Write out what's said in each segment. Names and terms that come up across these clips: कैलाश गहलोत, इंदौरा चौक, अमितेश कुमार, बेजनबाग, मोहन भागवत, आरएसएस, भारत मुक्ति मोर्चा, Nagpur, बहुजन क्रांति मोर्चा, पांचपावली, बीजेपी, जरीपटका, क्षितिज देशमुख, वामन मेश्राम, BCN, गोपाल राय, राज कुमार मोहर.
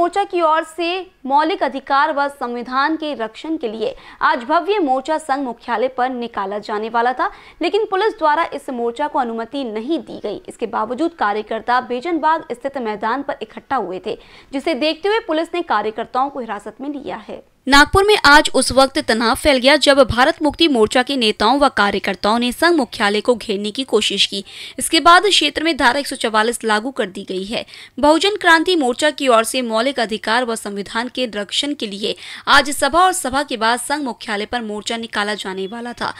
मोर्चा की ओर से मौलिक अधिकार व संविधान के रक्षण के लिए आज भव्य मोर्चा संघ मुख्यालय पर निकाला जाने वाला था, लेकिन पुलिस द्वारा इस मोर्चा को अनुमति नहीं दी गई। इसके बावजूद कार्यकर्ता बेजनबाग स्थित मैदान पर इकट्ठा हुए थे, जिसे देखते हुए पुलिस ने कार्यकर्ताओं को हिरासत में लिया है। नागपुर में आज उस वक्त तनाव फैल गया जब भारत मुक्ति मोर्चा के नेताओं व कार्यकर्ताओं ने संघ मुख्यालय को घेरने की कोशिश की। इसके बाद क्षेत्र में धारा 144 लागू कर दी गई है। बहुजन क्रांति मोर्चा की ओर से मौलिक अधिकार व संविधान के रक्षण के लिए आज सभा और सभा के बाद संघ मुख्यालय पर मोर्चा निकाला जाने वाला था।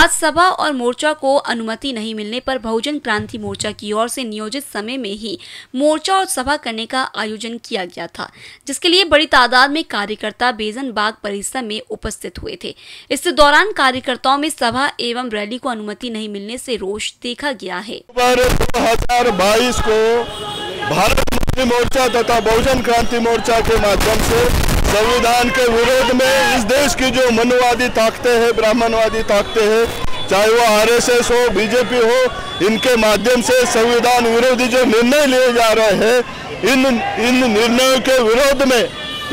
आज सभा और मोर्चा को अनुमति नहीं मिलने पर बहुजन क्रांति मोर्चा की ओर से नियोजित समय में ही मोर्चा और सभा करने का आयोजन किया गया था, जिसके लिए बड़ी तादाद में कार्यकर्ता बेजन बाग परिसर में उपस्थित हुए थे। इस दौरान कार्यकर्ताओं में सभा एवं रैली को अनुमति नहीं मिलने से रोष देखा गया है। 2022 को भारत मुक्ति मोर्चा तथा बहुजन क्रांति मोर्चा के माध्यम से संविधान के विरोध में इस देश की जो मनुवादी ताकतें हैं, ब्राह्मणवादी ताकतें हैं, चाहे वो आरएसएस हो, बीजेपी हो, इनके माध्यम से संविधान विरोधी जो निर्णय लिए जा रहे हैं, इन निर्णयों के विरोध में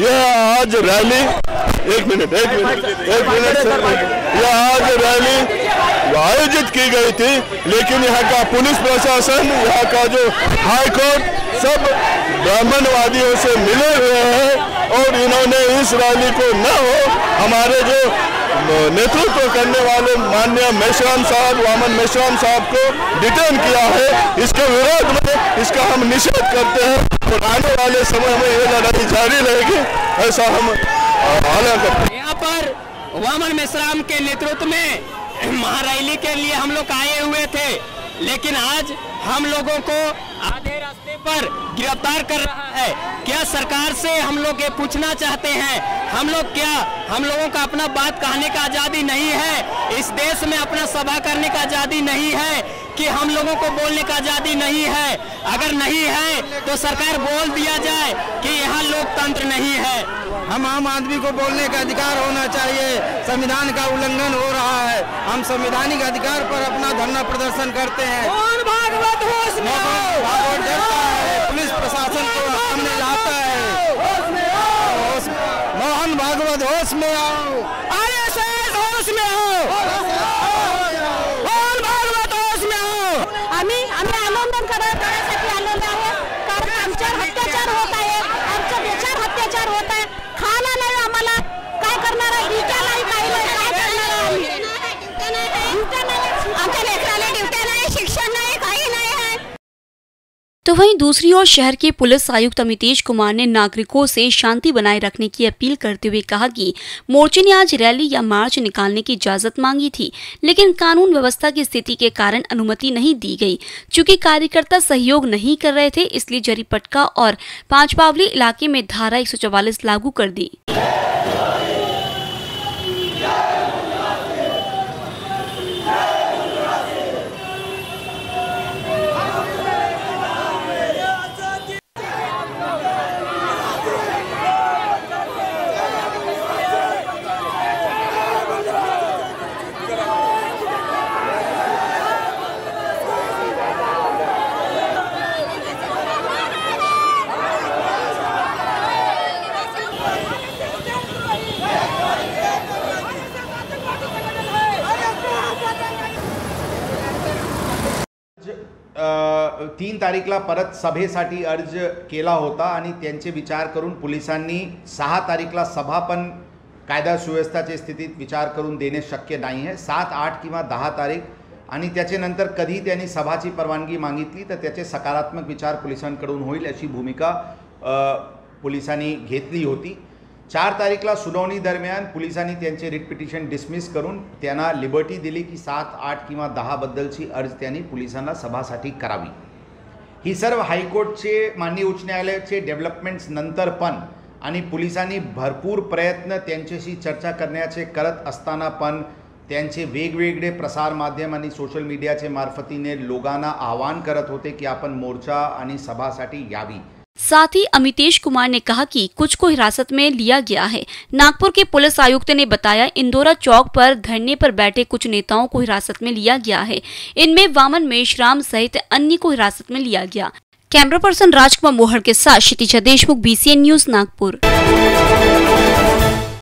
यह आज रैली यह आज रैली आयोजित की गई थी, लेकिन यहाँ का पुलिस प्रशासन, यहाँ का जो हाईकोर्ट, सब ब्राह्मणवादियों से मिले हुए हैं और इन्होंने इस रैली को न हो, हमारे जो नेतृत्व करने वाले माननीय मेश्राम साहब, वामन मेश्राम साहब को डिटेन किया है। इसके विरोध में इसका हम निषेध करते हैं और आने वाले समय में ये लड़ाई जारी रहेगी, ऐसा हम आह्वान करते हैं। यहाँ पर वामन मेश्राम के नेतृत्व में महारैली के लिए हम लोग आए हुए थे, लेकिन आज हम लोगों को आधे रास्ते पर गिरफ्तार कर रहा है। क्या सरकार से हम लोग ये पूछना चाहते हैं, हम लोगों का अपना बात कहने का आज़ादी नहीं है? इस देश में अपना सभा करने का आज़ादी नहीं है कि हम लोगों को बोलने का आज़ादी नहीं है? अगर नहीं है तो सरकार बोल दिया जाए कि यहाँ लोकतंत्र नहीं है। हम आम आदमी को बोलने का अधिकार होना चाहिए। संविधान का उल्लंघन हो रहा है। हम संवैधानिक अधिकार पर अपना धरना प्रदर्शन करते हैं। पुलिस प्रशासन को हमने लाता है। मोहन भागवत होश में आओ, आरएसएस होश में आओ, तो वहीं दूसरी ओर शहर के पुलिस आयुक्त अमितेश कुमार ने नागरिकों से शांति बनाए रखने की अपील करते हुए कहा कि मोर्चे ने आज रैली या मार्च निकालने की इजाजत मांगी थी, लेकिन कानून व्यवस्था की स्थिति के कारण अनुमति नहीं दी गई। चूंकि कार्यकर्ता सहयोग नहीं कर रहे थे, इसलिए जरीपटका और पांचपावली इलाके में धारा 144 लागू कर दी। तीन तारीखला परत सभेसाठी अर्ज केला होता आणि त्यांचे विचार करून पोलिसांनी 6 तारीखला सभा पण कायदा सुव्यवस्थाच्या स्थितीत विचार करून देणे शक्य नाही आहे। 7, 8 किंवा 10 तारीख आणि त्याच्यानंतर कधी त्यांनी सभाची परवानगी मागितली तर त्याचे सकारात्मक विचार पोलिसांकडून होईल अशी भूमिका पोलिसांनी घेतली होती। 4 तारीखला सुनावणी दरम्यान पोलिसांनी त्यांचे रिट पिटिशन डिसमिस करून त्यांना लिबर्टी दिली की 7, 8 किंवा 10 बद्दलची अर्ज त्यांनी पोलिसांना सभासाठी करावी। ही सर्व हायकोर्टचे, माननीय उच्च न्यायालयाचे डेव्हलपमेंट्स नंतर पण आणि पोलिसांनी भरपूर प्रयत्न त्यांच्याशी चर्चा करण्याचे करत असताना पण त्यांचे वेगवेगळे प्रसार माध्यम आणि सोशल मीडियाचे मार्फतीने लोकांना आवाहन करत होते की आपण मोर्चा आणि सभासाठी यावी। साथ ही अमितेश कुमार ने कहा कि कुछ को हिरासत में लिया गया है। नागपुर के पुलिस आयुक्त ने बताया, इंदौरा चौक पर धरने पर बैठे कुछ नेताओं को हिरासत में लिया गया है। इनमें वामन मेश्राम सहित अन्य को हिरासत में लिया गया। कैमरा पर्सन राज कुमार मोहर के साथ क्षितिज देशमुख, BCN न्यूज, नागपुर।